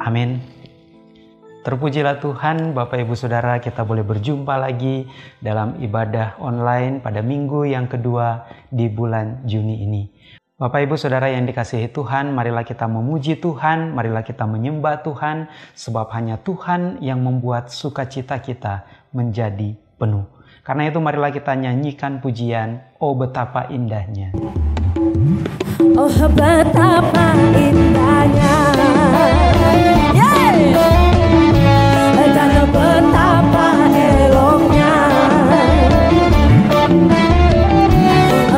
Amin. Terpujilah Tuhan, Bapak Ibu Saudara, kita boleh berjumpa lagi dalam ibadah online pada minggu yang kedua di bulan Juni ini. Bapak Ibu Saudara yang dikasihi Tuhan, marilah kita memuji Tuhan, marilah kita menyembah Tuhan, sebab hanya Tuhan yang membuat sukacita kita menjadi penuh. Karena itu marilah kita nyanyikan pujian, Oh Betapa Indahnya. Oh betapa indahnya, dan betapa eloknya,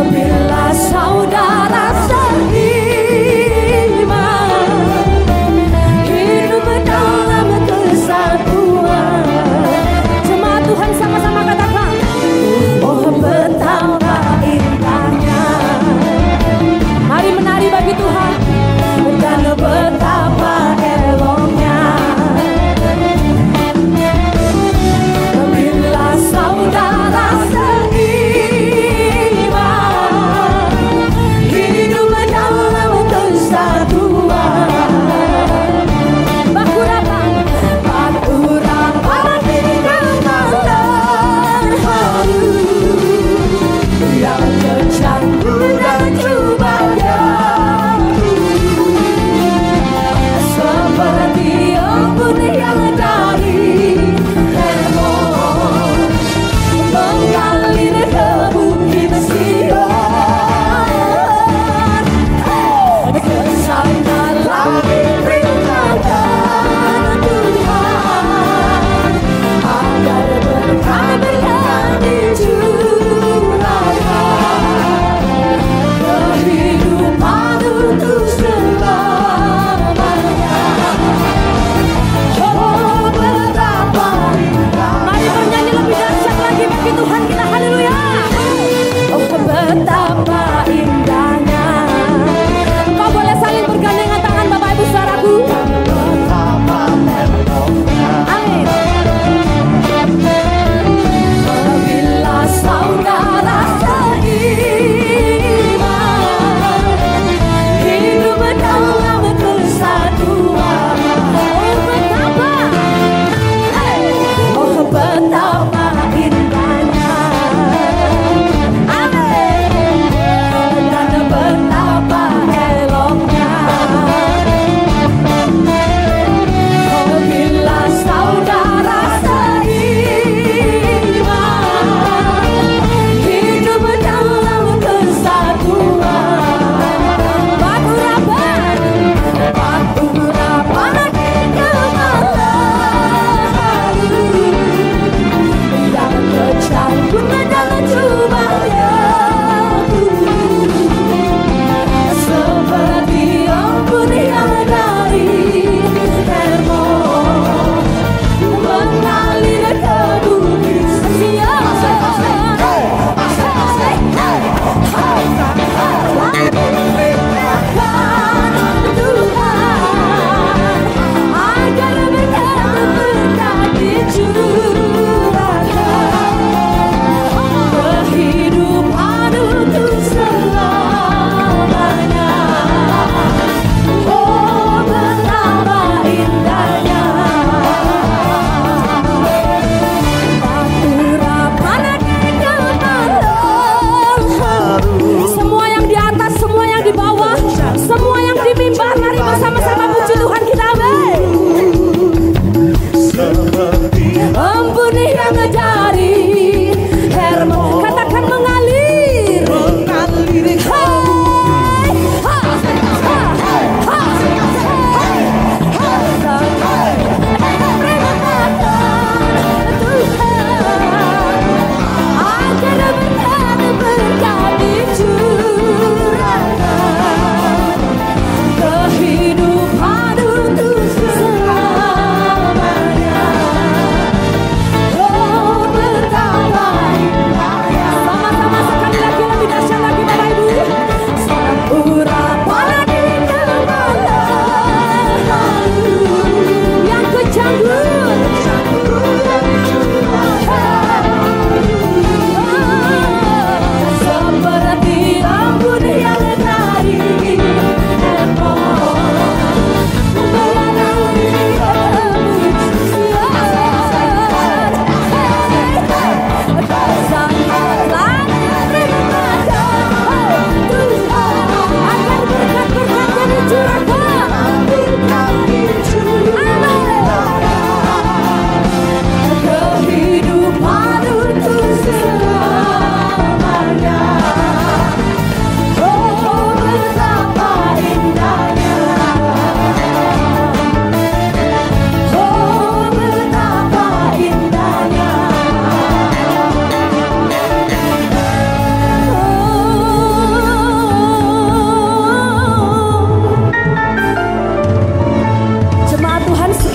bila saudara seiman hidup dalam kesatuan. Jemaat Tuhan sama-sama katakan, oh betapa indahnya. Mari menari bagi Tuhan, dan betapa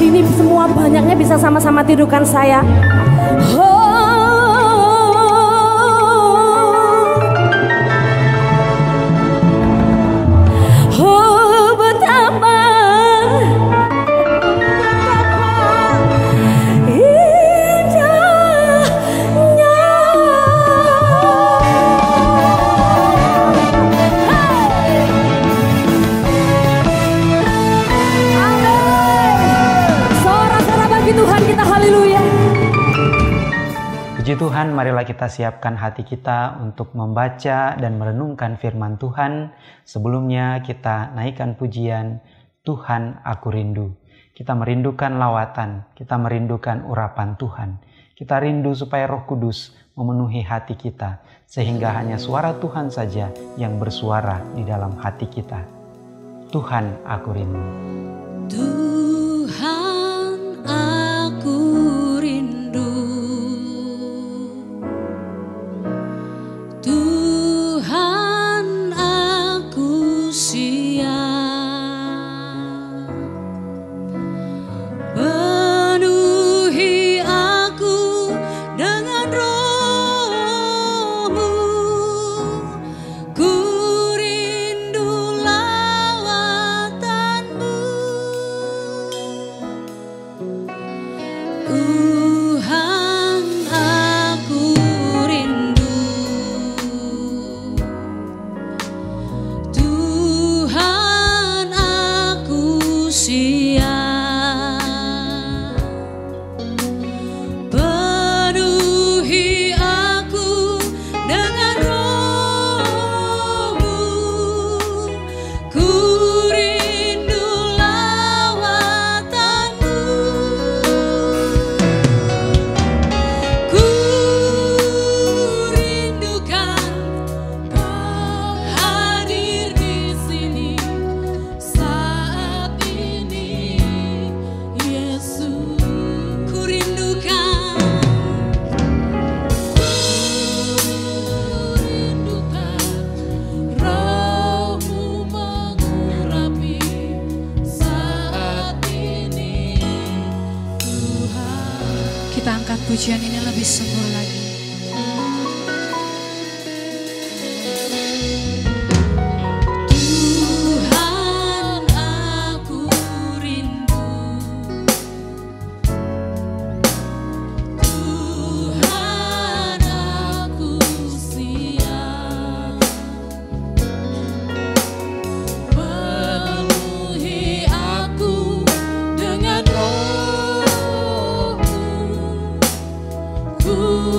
begini semua banyaknya bisa sama-sama tirukan saya. Puji Tuhan, marilah kita siapkan hati kita untuk membaca dan merenungkan firman Tuhan. Sebelumnya kita naikkan pujian, Tuhan Aku Rindu. Kita merindukan lawatan, kita merindukan urapan Tuhan. Kita rindu supaya Roh Kudus memenuhi hati kita, sehingga hanya suara Tuhan saja yang bersuara di dalam hati kita. Tuhan Aku Rindu. Tuhan Aku Rindu. Tuhan aku siap, penuhi aku dengan Roh-Mu, ku rindu lawatan-Mu. Pujian ini lebih sempurna lagi. Ooh.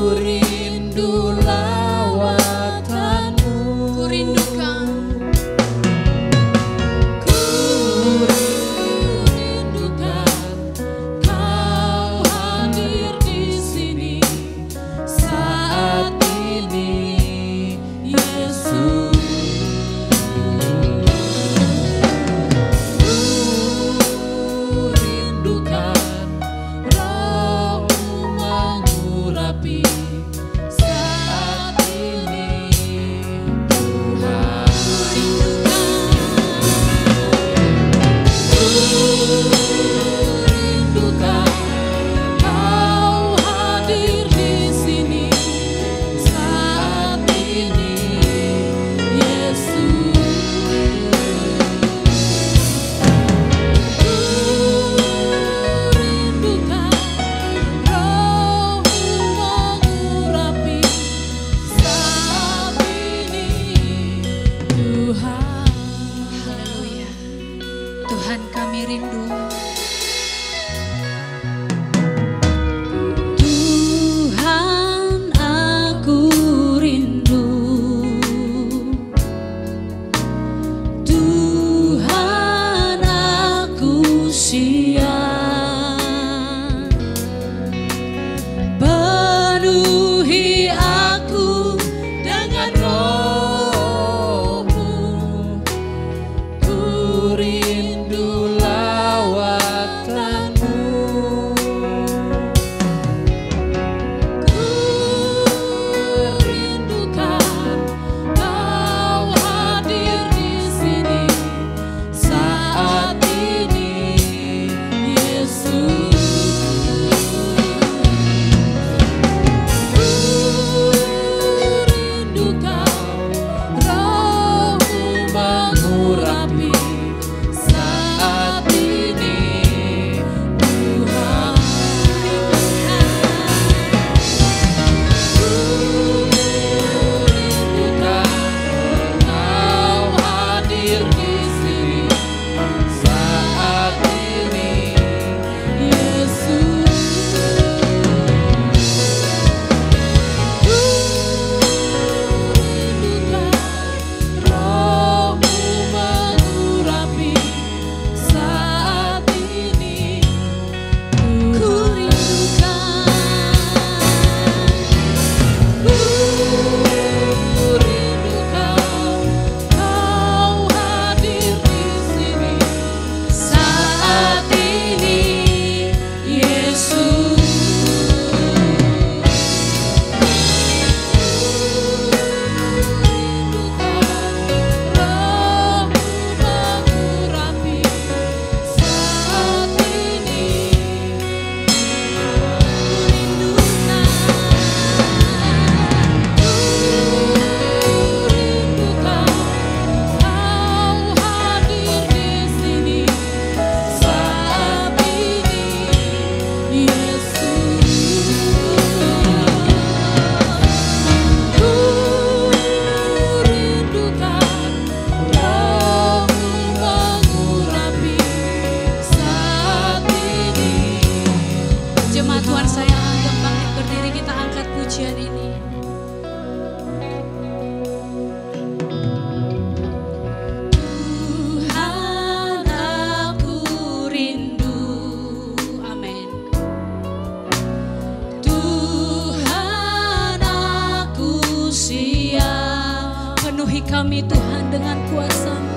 kami Tuhan dengan kuasa-Mu.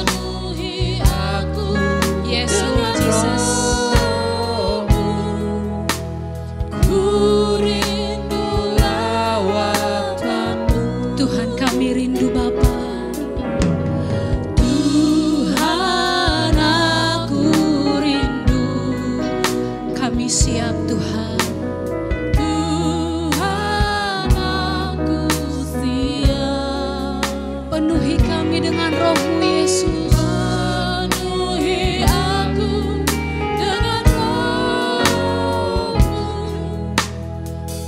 Penuhi aku, yes, Lord Jesus. Ku rindu lawatan-Mu. Tuhan kami rindu Bapa. Tuhan aku rindu. Kami siap Tuhan. Dengan Roh-Mu Yesus, penuhi aku dengan Roh-Mu.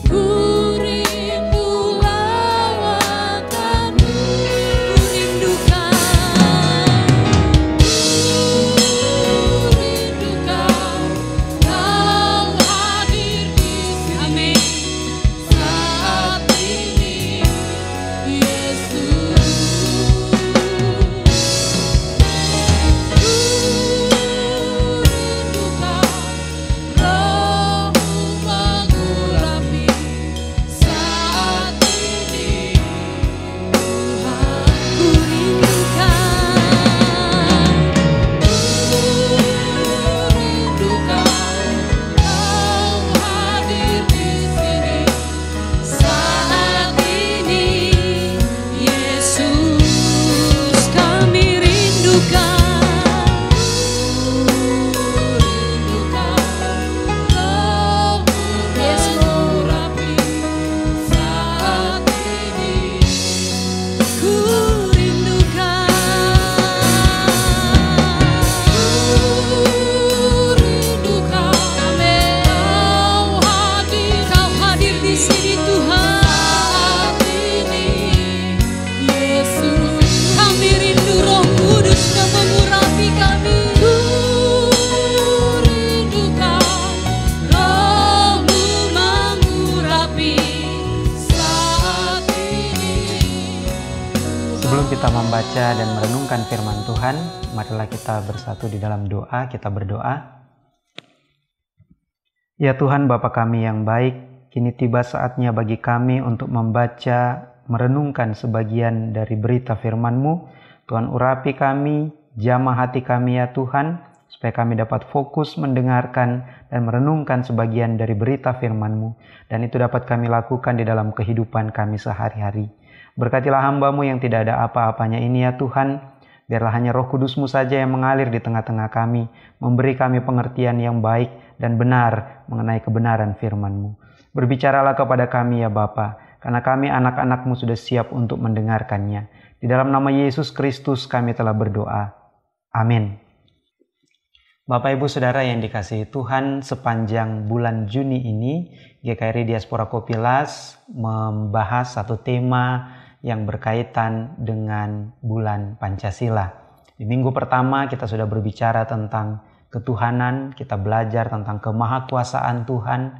Ku rindu lawatan-Mu, ku rindukan, Kau hadir di sini. Amin. Saat ini Yesus, dan merenungkan firman Tuhan. Marilah kita bersatu di dalam doa, kita berdoa. Ya Tuhan Bapa kami yang baik, kini tiba saatnya bagi kami untuk membaca, merenungkan sebagian dari berita firman-Mu. Tuhan urapi kami, jamah hati kami ya Tuhan, supaya kami dapat fokus mendengarkan dan merenungkan sebagian dari berita firman-Mu. Dan itu dapat kami lakukan di dalam kehidupan kami sehari-hari. Berkatilah hamba-Mu yang tidak ada apa-apanya ini ya Tuhan. Biarlah hanya Roh Kudus-Mu saja yang mengalir di tengah-tengah kami, memberi kami pengertian yang baik dan benar mengenai kebenaran firman-Mu. Berbicaralah kepada kami ya Bapa, karena kami anak-anak-Mu sudah siap untuk mendengarkannya. Di dalam nama Yesus Kristus kami telah berdoa. Amin. Bapak Ibu Saudara yang dikasihi Tuhan, sepanjang bulan Juni ini GKRI Diaspora Kopilas membahas satu tema yang berkaitan dengan bulan Pancasila. Di minggu pertama kita sudah berbicara tentang ketuhanan, kita belajar tentang kemahakuasaan Tuhan,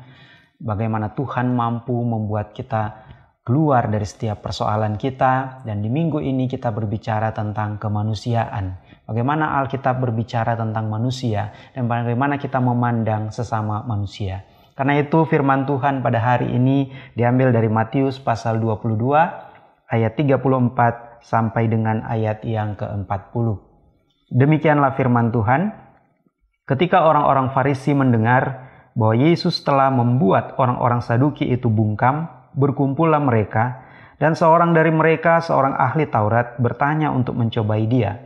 bagaimana Tuhan mampu membuat kita keluar dari setiap persoalan kita. Dan di minggu ini kita berbicara tentang kemanusiaan. Bagaimana Alkitab berbicara tentang manusia dan bagaimana kita memandang sesama manusia. Karena itu firman Tuhan pada hari ini diambil dari Matius pasal 22 ayat 34 sampai dengan ayat yang ke-40. Demikianlah firman Tuhan. Ketika orang-orang Farisi mendengar bahwa Yesus telah membuat orang-orang Saduki itu bungkam, berkumpullah mereka, dan seorang dari mereka, seorang ahli Taurat, bertanya untuk mencobai Dia,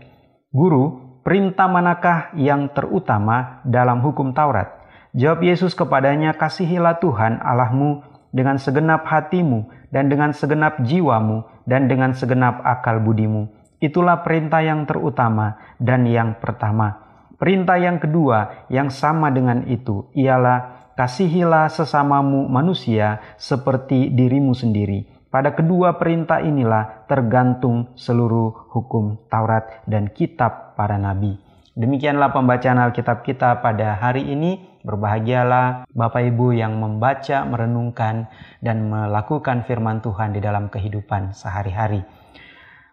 "Guru, perintah manakah yang terutama dalam hukum Taurat?" Jawab Yesus kepadanya, "Kasihilah Tuhan Allahmu dengan segenap hatimu, dan dengan segenap jiwamu, dan dengan segenap akal budimu. Itulah perintah yang terutama dan yang pertama. Perintah yang kedua yang sama dengan itu ialah, kasihilah sesamamu manusia seperti dirimu sendiri. Pada kedua perintah inilah tergantung seluruh hukum Taurat dan kitab para nabi." Demikianlah pembacaan Alkitab kita pada hari ini. Berbahagialah Bapak Ibu yang membaca, merenungkan, dan melakukan firman Tuhan di dalam kehidupan sehari-hari.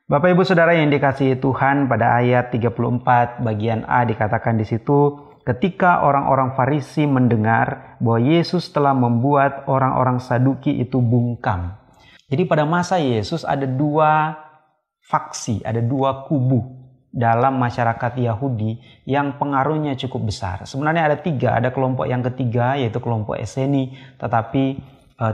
Bapak Ibu Saudara yang dikasihi Tuhan, pada ayat 34 bagian A dikatakan di situ, ketika orang-orang Farisi mendengar bahwa Yesus telah membuat orang-orang Saduki itu bungkam. Jadi pada masa Yesus ada dua faksi, ada dua kubu dalam masyarakat Yahudi yang pengaruhnya cukup besar. Sebenarnya ada tiga, ada kelompok yang ketiga yaitu kelompok Eseni, tetapi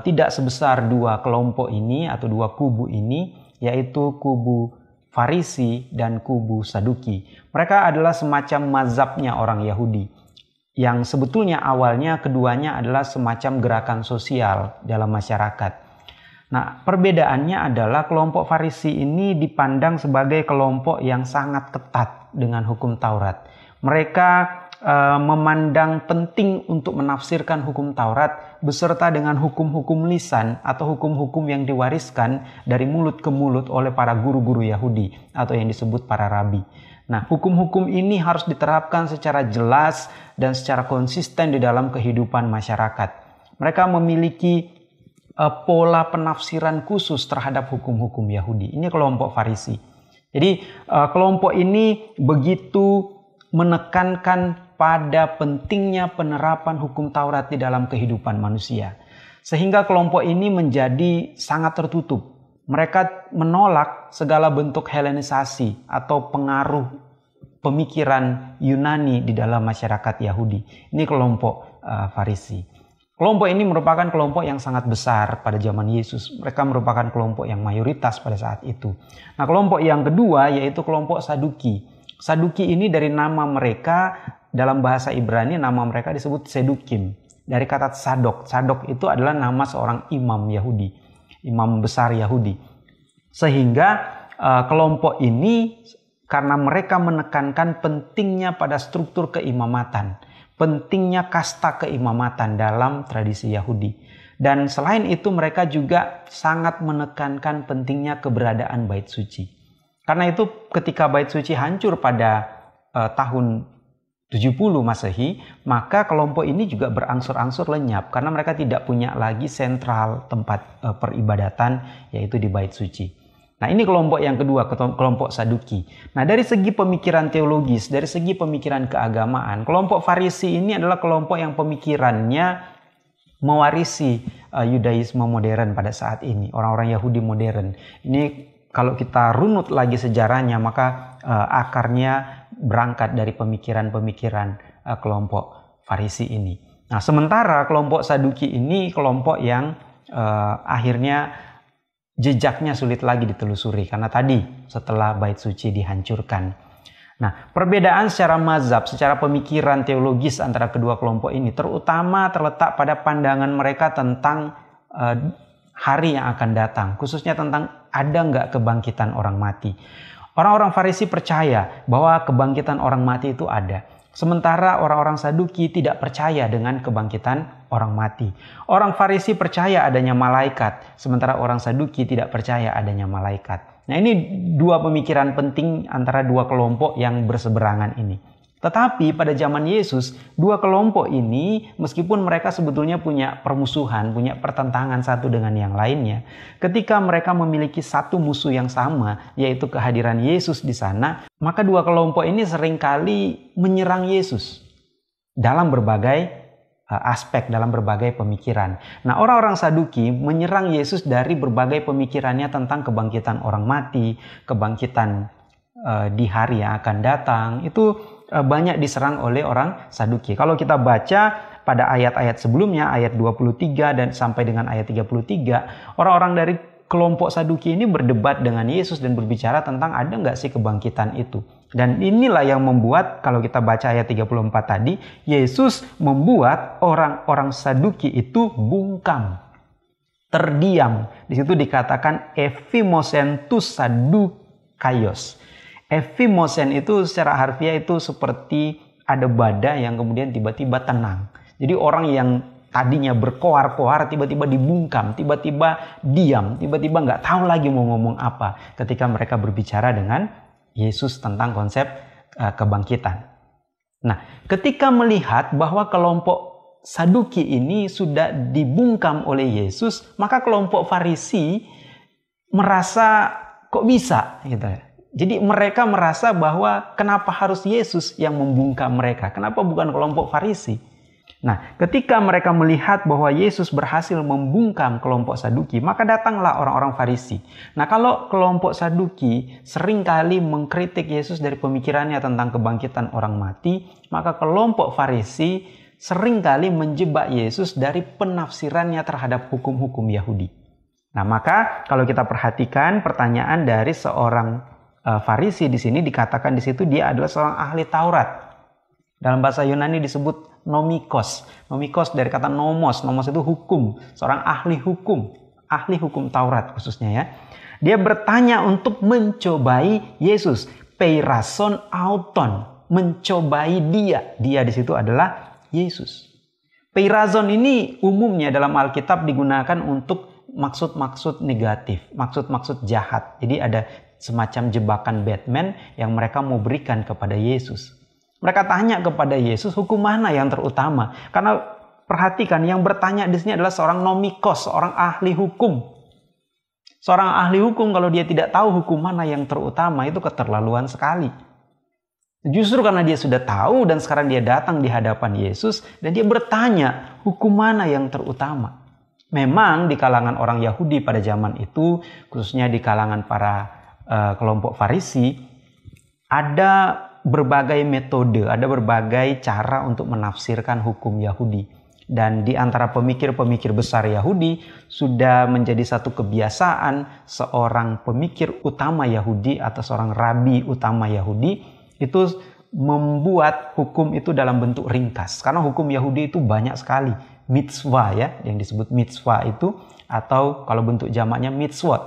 tidak sebesar dua kelompok ini atau dua kubu ini, yaitu kubu Farisi dan kubu Saduki. Mereka adalah semacam mazhabnya orang Yahudi, yang sebetulnya awalnya keduanya adalah semacam gerakan sosial dalam masyarakat. Nah, perbedaannya adalah kelompok Farisi ini dipandang sebagai kelompok yang sangat ketat dengan hukum Taurat. Mereka memandang penting untuk menafsirkan hukum Taurat beserta dengan hukum-hukum lisan atau hukum-hukum yang diwariskan dari mulut ke mulut oleh para guru-guru Yahudi atau yang disebut para rabi. Nah, hukum-hukum ini harus diterapkan secara jelas dan secara konsisten di dalam kehidupan masyarakat. Mereka memiliki pola penafsiran khusus terhadap hukum-hukum Yahudi. Ini kelompok Farisi. Jadi kelompok ini begitu menekankan pada pentingnya penerapan hukum Taurat di dalam kehidupan manusia. Sehingga kelompok ini menjadi sangat tertutup. Mereka menolak segala bentuk Helenisasi atau pengaruh pemikiran Yunani di dalam masyarakat Yahudi. Ini kelompok Farisi. Kelompok ini merupakan kelompok yang sangat besar pada zaman Yesus. Mereka merupakan kelompok yang mayoritas pada saat itu. Nah, kelompok yang kedua yaitu kelompok Saduki. Saduki ini dari nama mereka, dalam bahasa Ibrani nama mereka disebut Sedukim. Dari kata Sadok. Sadok itu adalah nama seorang imam Yahudi. Imam besar Yahudi. Sehingga kelompok ini karena mereka menekankan pentingnya pada struktur keimamatan. Pentingnya kasta keimamatan dalam tradisi Yahudi. Dan selain itu mereka juga sangat menekankan pentingnya keberadaan Bait Suci. Karena itu ketika Bait Suci hancur pada tahun 70 Masehi, maka kelompok ini juga berangsur-angsur lenyap. Karena mereka tidak punya lagi sentral tempat peribadatan yaitu di Bait Suci. Nah, ini kelompok yang kedua, kelompok Saduki. Nah, dari segi pemikiran teologis, dari segi pemikiran keagamaan, kelompok Farisi ini adalah kelompok yang pemikirannya mewarisi Yudaisme modern pada saat ini, orang-orang Yahudi modern. Ini kalau kita runut lagi sejarahnya, maka akarnya berangkat dari pemikiran-pemikiran kelompok Farisi ini. Nah, sementara kelompok Saduki ini kelompok yang akhirnya jejaknya sulit lagi ditelusuri karena tadi setelah Bait Suci dihancurkan. Nah, perbedaan secara mazhab, secara pemikiran teologis antara kedua kelompok ini terutama terletak pada pandangan mereka tentang hari yang akan datang, khususnya tentang ada nggak kebangkitan orang mati. Orang-orang Farisi percaya bahwa kebangkitan orang mati itu ada. Sementara orang-orang Saduki tidak percaya dengan kebangkitan orang mati. Orang Farisi percaya adanya malaikat, sementara orang Saduki tidak percaya adanya malaikat. Nah, ini dua pemikiran penting antara dua kelompok yang berseberangan ini. Tetapi pada zaman Yesus, dua kelompok ini meskipun mereka sebetulnya punya permusuhan, punya pertentangan satu dengan yang lainnya. Ketika mereka memiliki satu musuh yang sama, yaitu kehadiran Yesus di sana, maka dua kelompok ini seringkali menyerang Yesus dalam berbagai aspek, dalam berbagai pemikiran. Nah, orang-orang Saduki menyerang Yesus dari berbagai pemikirannya tentang kebangkitan orang mati, kebangkitan di hari yang akan datang. Itu banyak diserang oleh orang Saduki. Kalau kita baca pada ayat-ayat sebelumnya, ayat 23 dan sampai dengan ayat 33, orang-orang dari kelompok Saduki ini berdebat dengan Yesus dan berbicara tentang ada nggak sih kebangkitan itu. Dan inilah yang membuat kalau kita baca ayat 34 tadi, Yesus membuat orang-orang Saduki itu bungkam, terdiam. Di situ dikatakan ephimosentus sadukaios. Ephimosen itu secara harfiah itu seperti ada badai yang kemudian tiba-tiba tenang. Jadi orang yang tadinya berkoar-koar tiba-tiba dibungkam, tiba-tiba diam, tiba-tiba nggak tahu lagi mau ngomong apa ketika mereka berbicara dengan Yesus tentang konsep kebangkitan. Nah, ketika melihat bahwa kelompok Saduki ini sudah dibungkam oleh Yesus, maka kelompok Farisi merasa kok bisa gitu ya. Jadi mereka merasa bahwa kenapa harus Yesus yang membungkam mereka? Kenapa bukan kelompok Farisi? Nah, ketika mereka melihat bahwa Yesus berhasil membungkam kelompok Saduki, maka datanglah orang-orang Farisi. Nah, kalau kelompok Saduki seringkali mengkritik Yesus dari pemikirannya tentang kebangkitan orang mati, maka kelompok Farisi seringkali menjebak Yesus dari penafsirannya terhadap hukum-hukum Yahudi. Nah, maka kalau kita perhatikan pertanyaan dari seorang Farisi di sini, dikatakan di situ dia adalah seorang ahli Taurat. Dalam bahasa Yunani disebut nomikos. Nomikos dari kata nomos. Nomos itu hukum. Seorang ahli hukum. Ahli hukum Taurat khususnya ya. Dia bertanya untuk mencobai Yesus. Peirason auton. Mencobai dia. Dia di situ adalah Yesus. Peirason ini umumnya dalam Alkitab digunakan untuk maksud-maksud negatif. Maksud-maksud jahat. Jadi ada semacam jebakan Batman yang mereka mau berikan kepada Yesus. Mereka tanya kepada Yesus, hukum mana yang terutama? Karena perhatikan, yang bertanya di sini adalah seorang nomikos, seorang ahli hukum. Seorang ahli hukum kalau dia tidak tahu hukum mana yang terutama, itu keterlaluan sekali. Justru karena dia sudah tahu dan sekarang dia datang di hadapan Yesus dan dia bertanya, hukum mana yang terutama? Memang di kalangan orang Yahudi pada zaman itu, khususnya di kalangan para kelompok Farisi, ada berbagai metode, ada berbagai cara untuk menafsirkan hukum Yahudi. Dan di antara pemikir-pemikir besar Yahudi sudah menjadi satu kebiasaan seorang pemikir utama Yahudi atau seorang rabi utama Yahudi itu membuat hukum itu dalam bentuk ringkas. Karena hukum Yahudi itu banyak sekali. Mitzvah ya, yang disebut mitzvah itu atau kalau bentuk jamaknya mitzvot.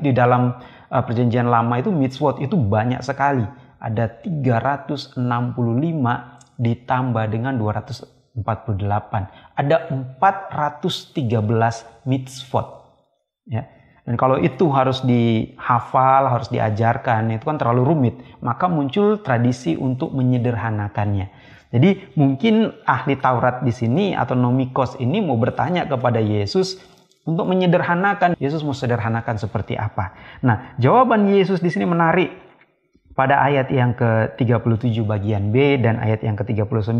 Di dalam perjanjian lama itu mitzvot itu banyak sekali. Ada 365 ditambah dengan 248. Ada 413 mitzvot. Ya. Dan kalau itu harus dihafal, harus diajarkan, itu kan terlalu rumit. Maka muncul tradisi untuk menyederhanakannya. Jadi mungkin ahli Taurat di sini atau nomikos ini mau bertanya kepada Yesus untuk menyederhanakan. Yesus mau sederhanakan seperti apa? Nah, jawaban Yesus di sini menarik. Pada ayat yang ke-37 bagian B dan ayat yang ke-39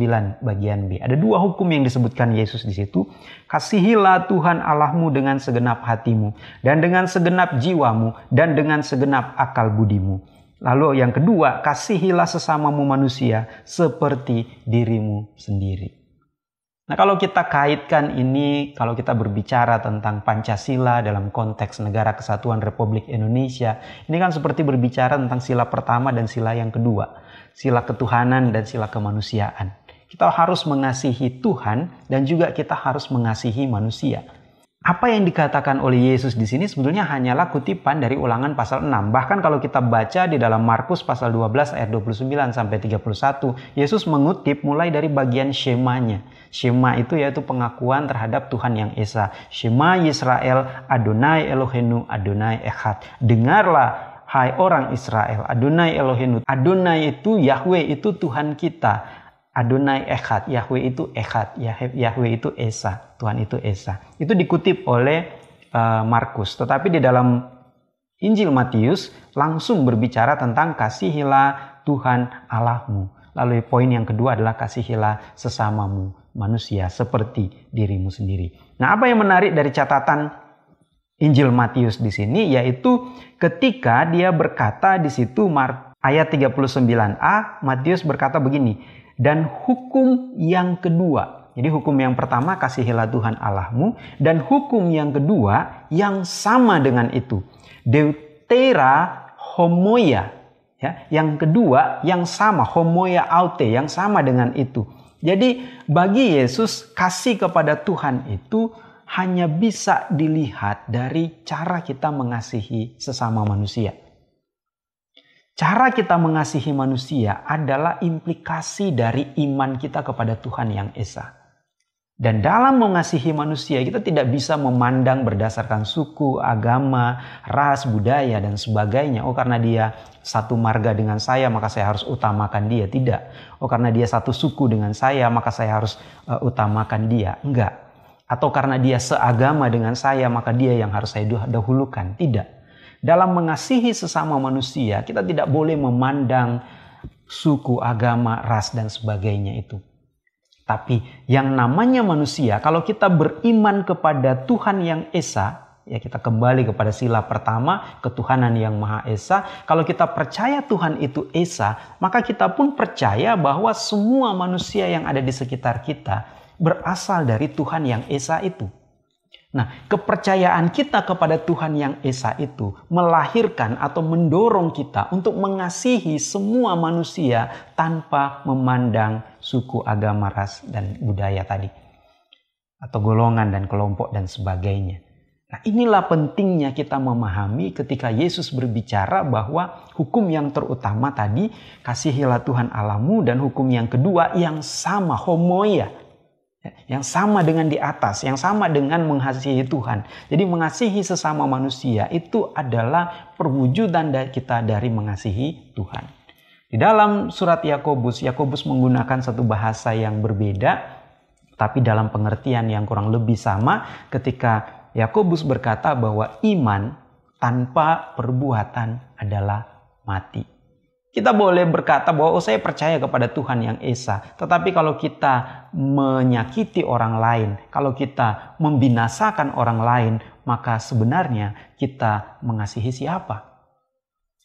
bagian B. Ada dua hukum yang disebutkan Yesus di situ. Kasihilah Tuhan Allahmu dengan segenap hatimu dan dengan segenap jiwamu dan dengan segenap akal budimu. Lalu yang kedua, kasihilah sesamamu manusia seperti dirimu sendiri. Nah, kalau kita kaitkan ini, kalau kita berbicara tentang Pancasila dalam konteks Negara Kesatuan Republik Indonesia, ini kan seperti berbicara tentang sila pertama dan sila yang kedua. Sila ketuhanan dan sila kemanusiaan. Kita harus mengasihi Tuhan dan juga kita harus mengasihi manusia. Apa yang dikatakan oleh Yesus di sini sebetulnya hanyalah kutipan dari Ulangan pasal 6. Bahkan kalau kita baca di dalam Markus pasal 12 ayat 29 sampai 31, Yesus mengutip mulai dari bagian Shemanya. Shema itu yaitu pengakuan terhadap Tuhan yang Esa. Shema Yisrael, Adonai Eloheinu, Adonai Echad. Dengarlah, hai orang Israel, Adonai Eloheinu. Adonai itu Yahweh, itu Tuhan kita. Adonai Echad, Yahweh itu Echad, Yahweh itu Esa, Tuhan itu Esa. Itu dikutip oleh Markus. Tetapi di dalam Injil Matius langsung berbicara tentang kasihilah Tuhan Allahmu. Lalu poin yang kedua adalah kasihilah sesamamu manusia seperti dirimu sendiri. Nah, apa yang menarik dari catatan Injil Matius di sini yaitu ketika dia berkata di situ ayat 39a Matius berkata begini, dan hukum yang kedua. Jadi hukum yang pertama kasihilah Tuhan Allahmu dan hukum yang kedua yang sama dengan itu. Deutera homoia. Ya, yang kedua yang sama, homoia aute, yang sama dengan itu. Jadi bagi Yesus kasih kepada Tuhan itu hanya bisa dilihat dari cara kita mengasihi sesama manusia. Cara kita mengasihi manusia adalah implikasi dari iman kita kepada Tuhan yang Esa. Dan dalam mengasihi manusia kita tidak bisa memandang berdasarkan suku, agama, ras, budaya, dan sebagainya. Oh, karena dia satu marga dengan saya maka saya harus utamakan dia. Tidak. Oh, karena dia satu suku dengan saya maka saya harus utamakan dia. Enggak. Atau karena dia seagama dengan saya maka dia yang harus saya dahulukan. Tidak. Dalam mengasihi sesama manusia kita tidak boleh memandang suku, agama, ras, dan sebagainya itu. Tapi yang namanya manusia, kalau kita beriman kepada Tuhan yang Esa, ya kita kembali kepada sila pertama, ketuhanan yang Maha Esa. Kalau kita percaya Tuhan itu Esa, maka kita pun percaya bahwa semua manusia yang ada di sekitar kita berasal dari Tuhan yang Esa itu. Nah, kepercayaan kita kepada Tuhan yang Esa itu melahirkan atau mendorong kita untuk mengasihi semua manusia tanpa memandang suku, agama, ras, dan budaya tadi. Atau golongan dan kelompok dan sebagainya. Nah, inilah pentingnya kita memahami ketika Yesus berbicara bahwa hukum yang terutama tadi, kasihilah Tuhan Allahmu, dan hukum yang kedua yang sama, homoia. Yang sama dengan di atas, yang sama dengan mengasihi Tuhan. Jadi mengasihi sesama manusia itu adalah perwujudan kita dari mengasihi Tuhan. Di dalam surat Yakobus, Yakobus menggunakan satu bahasa yang berbeda, tapi dalam pengertian yang kurang lebih sama ketika Yakobus berkata bahwa iman tanpa perbuatan adalah mati. Kita boleh berkata bahwa oh, saya percaya kepada Tuhan yang Esa. Tetapi kalau kita menyakiti orang lain, kalau kita membinasakan orang lain, maka sebenarnya kita mengasihi siapa?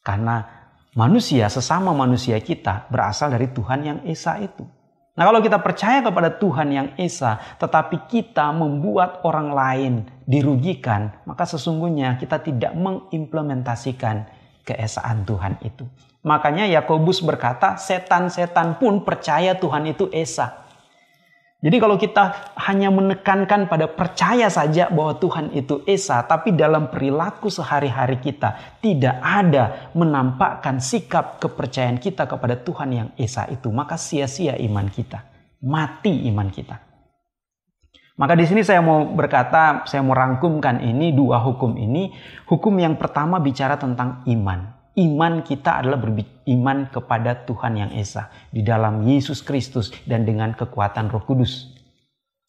Karena manusia, sesama manusia kita berasal dari Tuhan yang Esa itu. Nah, kalau kita percaya kepada Tuhan yang Esa, tetapi kita membuat orang lain dirugikan, maka sesungguhnya kita tidak mengimplementasikan keesaan Tuhan itu. Makanya Yakobus berkata, setan-setan pun percaya Tuhan itu Esa. Jadi kalau kita hanya menekankan pada percaya saja bahwa Tuhan itu Esa, tapi dalam perilaku sehari-hari kita tidak ada menampakkan sikap kepercayaan kita kepada Tuhan yang Esa itu, maka sia-sia iman kita, mati iman kita. Maka di sini saya mau berkata, saya mau rangkumkan ini, dua hukum ini. Hukum yang pertama bicara tentang iman. Iman kita adalah beriman kepada Tuhan yang Esa di dalam Yesus Kristus dan dengan kekuatan Roh Kudus.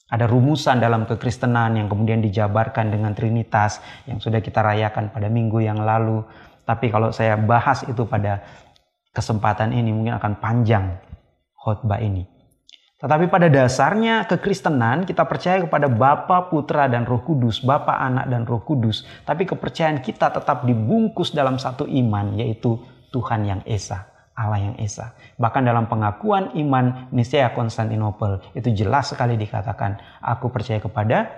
Ada rumusan dalam kekristenan yang kemudian dijabarkan dengan Trinitas yang sudah kita rayakan pada minggu yang lalu. Tapi kalau saya bahas itu pada kesempatan ini mungkin akan panjang khotbah ini. Tetapi pada dasarnya kekristenan kita percaya kepada Bapa, Putra, dan Roh Kudus, Bapa, Anak, dan Roh Kudus. Tapi kepercayaan kita tetap dibungkus dalam satu iman, yaitu Tuhan yang Esa, Allah yang Esa. Bahkan dalam pengakuan iman Nicea Konstantinopel itu jelas sekali dikatakan, aku percaya kepada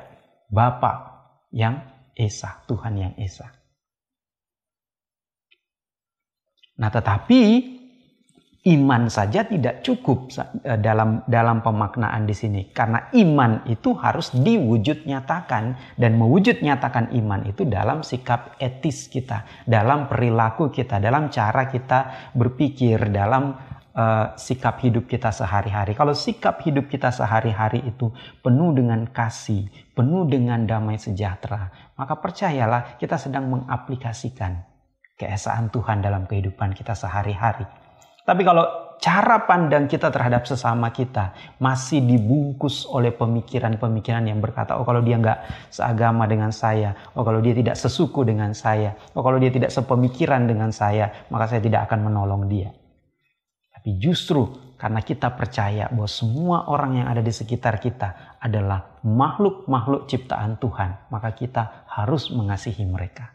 Bapa yang Esa, Tuhan yang Esa. Nah, tetapi iman saja tidak cukup dalam pemaknaan di sini, karena iman itu harus diwujud nyatakan, dan mewujud nyatakan iman itu dalam sikap etis kita, dalam perilaku kita, dalam cara kita berpikir, dalam sikap hidup kita sehari-hari. Kalau sikap hidup kita sehari-hari itu penuh dengan kasih, penuh dengan damai sejahtera, maka percayalah kita sedang mengaplikasikan keesaan Tuhan dalam kehidupan kita sehari-hari. Tapi kalau cara pandang kita terhadap sesama kita masih dibungkus oleh pemikiran-pemikiran yang berkata, oh kalau dia nggak seagama dengan saya, oh kalau dia tidak sesuku dengan saya, oh kalau dia tidak sepemikiran dengan saya, maka saya tidak akan menolong dia. Tapi justru karena kita percaya bahwa semua orang yang ada di sekitar kita adalah makhluk-makhluk ciptaan Tuhan, maka kita harus mengasihi mereka.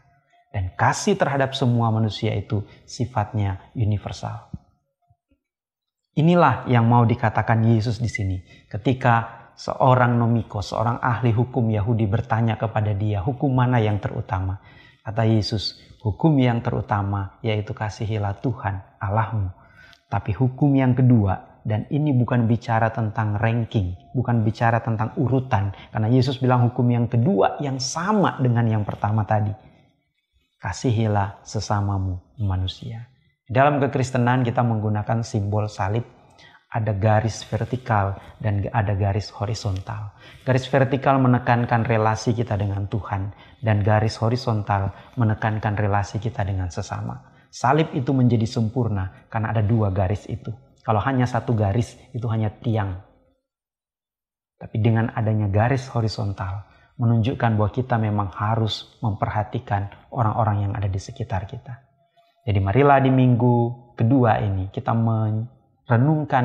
Dan kasih terhadap semua manusia itu sifatnya universal. Inilah yang mau dikatakan Yesus di sini. Ketika seorang nomikos, seorang ahli hukum Yahudi bertanya kepada dia, hukum mana yang terutama? Kata Yesus, hukum yang terutama yaitu kasihilah Tuhan Allahmu. Tapi hukum yang kedua, dan ini bukan bicara tentang ranking, bukan bicara tentang urutan. Karena Yesus bilang hukum yang kedua yang sama dengan yang pertama tadi. Kasihilah sesamamu manusia. Dalam kekristenan kita menggunakan simbol salib, ada garis vertikal dan ada garis horizontal. Garis vertikal menekankan relasi kita dengan Tuhan, dan garis horizontal menekankan relasi kita dengan sesama. Salib itu menjadi sempurna karena ada dua garis itu. Kalau hanya satu garis itu hanya tiang. Tapi dengan adanya garis horizontal menunjukkan bahwa kita memang harus memperhatikan orang-orang yang ada di sekitar kita. Jadi marilah di minggu kedua ini kita merenungkan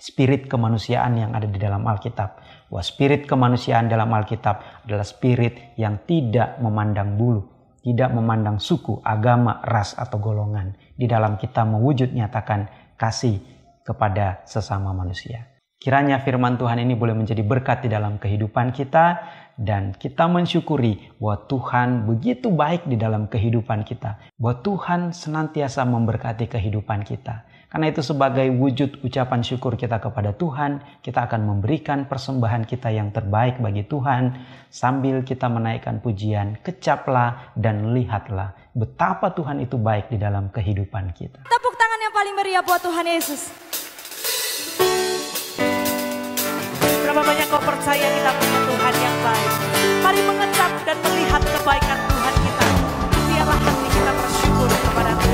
spirit kemanusiaan yang ada di dalam Alkitab. Bahwa spirit kemanusiaan dalam Alkitab adalah spirit yang tidak memandang bulu, tidak memandang suku, agama, ras, atau golongan. Di dalam kita mewujud nyatakan kasih kepada sesama manusia. Kiranya firman Tuhan ini boleh menjadi berkat di dalam kehidupan kita, dan kita mensyukuri bahwa Tuhan begitu baik di dalam kehidupan kita, bahwa Tuhan senantiasa memberkati kehidupan kita. Karena itu sebagai wujud ucapan syukur kita kepada Tuhan, kita akan memberikan persembahan kita yang terbaik bagi Tuhan, sambil kita menaikkan pujian, kecaplah dan lihatlah betapa Tuhan itu baik di dalam kehidupan kita. Tepuk tangan yang paling meriah buat Tuhan Yesus. Berapa banyak kau percaya kita punya Tuhan yang baik. Mari mengecap dan melihat kebaikan Tuhan kita. Biarlah hati kita bersyukur kepada Tuhan.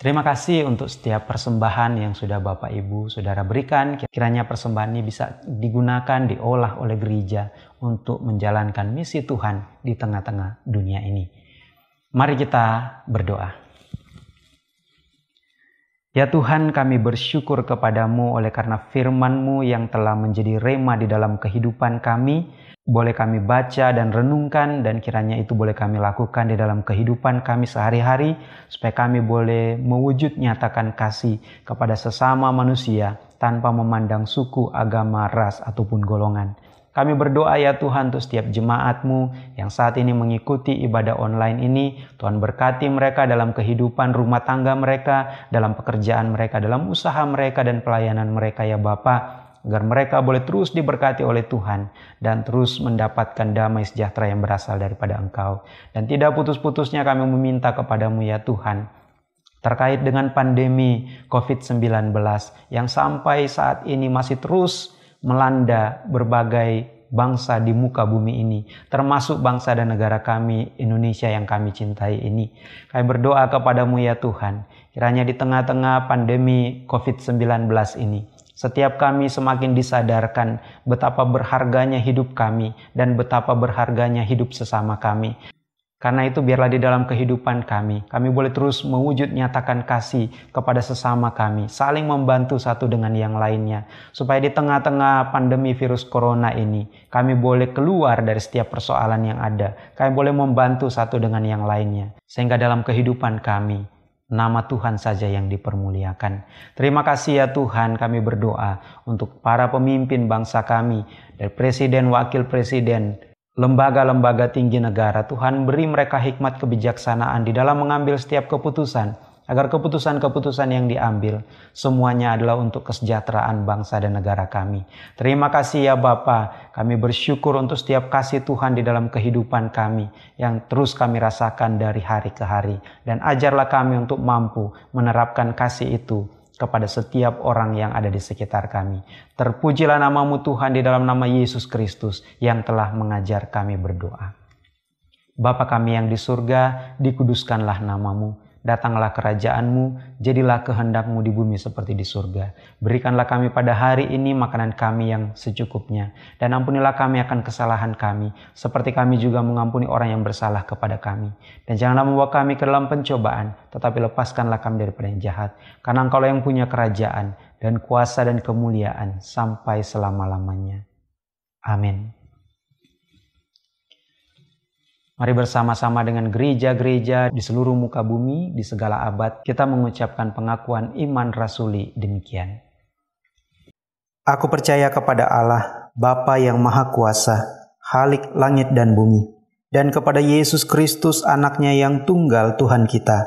Terima kasih untuk setiap persembahan yang sudah Bapak Ibu Saudara berikan. Kiranya persembahan ini bisa digunakan, diolah oleh gereja untuk menjalankan misi Tuhan di tengah-tengah dunia ini. Mari kita berdoa. Ya Tuhan, kami bersyukur kepadamu oleh karena firman-Mu yang telah menjadi rema di dalam kehidupan kami. Boleh kami baca dan renungkan, dan kiranya itu boleh kami lakukan di dalam kehidupan kami sehari-hari, supaya kami boleh mewujud nyatakan kasih kepada sesama manusia tanpa memandang suku, agama, ras, ataupun golongan. Kami berdoa ya Tuhan untuk setiap jemaat-Mu yang saat ini mengikuti ibadah online ini. Tuhan berkati mereka dalam kehidupan rumah tangga mereka, dalam pekerjaan mereka, dalam usaha mereka dan pelayanan mereka ya Bapa. Agar mereka boleh terus diberkati oleh Tuhan dan terus mendapatkan damai sejahtera yang berasal daripada Engkau. Dan tidak putus-putusnya kami meminta kepadamu ya Tuhan. Terkait dengan pandemi COVID-19 yang sampai saat ini masih terus melanda berbagai bangsa di muka bumi ini, termasuk bangsa dan negara kami Indonesia yang kami cintai ini. Kami berdoa kepadamu ya Tuhan, kiranya di tengah-tengah pandemi COVID-19 ini, setiap kami semakin disadarkan betapa berharganya hidup kami dan betapa berharganya hidup sesama kami. Karena itu biarlah di dalam kehidupan kami boleh terus mewujud nyatakan kasih kepada sesama kami, saling membantu satu dengan yang lainnya. Supaya di tengah-tengah pandemi virus corona ini, kami boleh keluar dari setiap persoalan yang ada. Kami boleh membantu satu dengan yang lainnya. Sehingga dalam kehidupan kami, nama Tuhan saja yang dipermuliakan. Terima kasih ya Tuhan, kami berdoa untuk para pemimpin bangsa kami, dari presiden, wakil presiden, lembaga-lembaga tinggi negara. Tuhan beri mereka hikmat kebijaksanaan di dalam mengambil setiap keputusan, agar keputusan-keputusan yang diambil semuanya adalah untuk kesejahteraan bangsa dan negara kami. Terima kasih ya Bapa, kami bersyukur untuk setiap kasih Tuhan di dalam kehidupan kami yang terus kami rasakan dari hari ke hari. Dan ajarlah kami untuk mampu menerapkan kasih itu kepada setiap orang yang ada di sekitar kami. Terpujilah namamu Tuhan di dalam nama Yesus Kristus yang telah mengajar kami berdoa. Bapa kami yang di surga, dikuduskanlah namamu. Datanglah kerajaanmu, jadilah kehendakmu di bumi seperti di surga. Berikanlah kami pada hari ini makanan kami yang secukupnya. Dan ampunilah kami akan kesalahan kami, seperti kami juga mengampuni orang yang bersalah kepada kami. Dan janganlah membawa kami ke dalam pencobaan, tetapi lepaskanlah kami daripada yang jahat. Karena Engkaulah yang punya kerajaan, dan kuasa dan kemuliaan sampai selama-lamanya. Amin. Mari bersama-sama dengan gereja-gereja di seluruh muka bumi, di segala abad, kita mengucapkan pengakuan iman rasuli demikian. Aku percaya kepada Allah, Bapa yang Maha Kuasa, Khalik langit dan bumi, dan kepada Yesus Kristus anaknya yang tunggal Tuhan kita,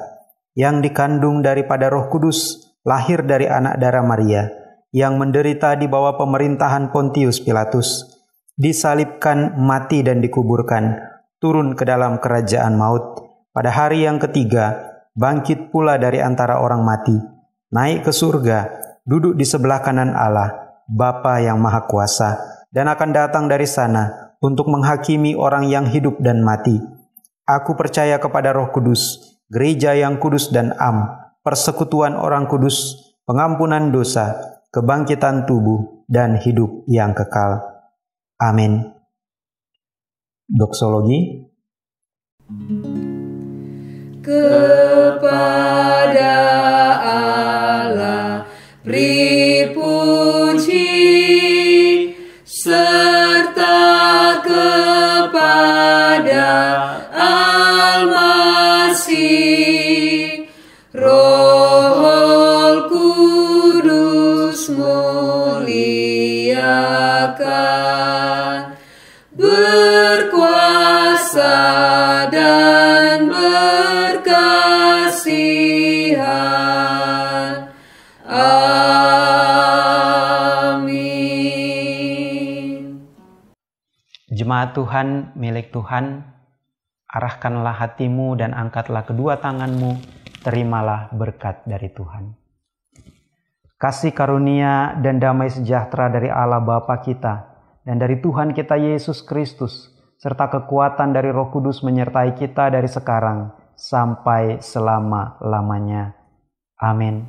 yang dikandung daripada Roh Kudus, lahir dari anak darah Maria, yang menderita di bawah pemerintahan Pontius Pilatus, disalibkan, mati dan dikuburkan, turun ke dalam kerajaan maut, pada hari yang ketiga, bangkit pula dari antara orang mati, naik ke surga, duduk di sebelah kanan Allah, Bapa yang Maha Kuasa, dan akan datang dari sana untuk menghakimi orang yang hidup dan mati. Aku percaya kepada Roh Kudus, gereja yang kudus dan am, persekutuan orang kudus, pengampunan dosa, kebangkitan tubuh, dan hidup yang kekal. Amin. Doksologi. Kepada Allah beri puji, serta kepada Al-Masih Roh Kudus muliakan, berkuasa dan berkasihan. Amin. Jemaat Tuhan, milik Tuhan, arahkanlah hatimu dan angkatlah kedua tanganmu, terimalah berkat dari Tuhan. Kasih karunia dan damai sejahtera dari Allah Bapa kita, dan dari Tuhan kita Yesus Kristus, serta kekuatan dari Roh Kudus menyertai kita dari sekarang sampai selama-lamanya. Amin.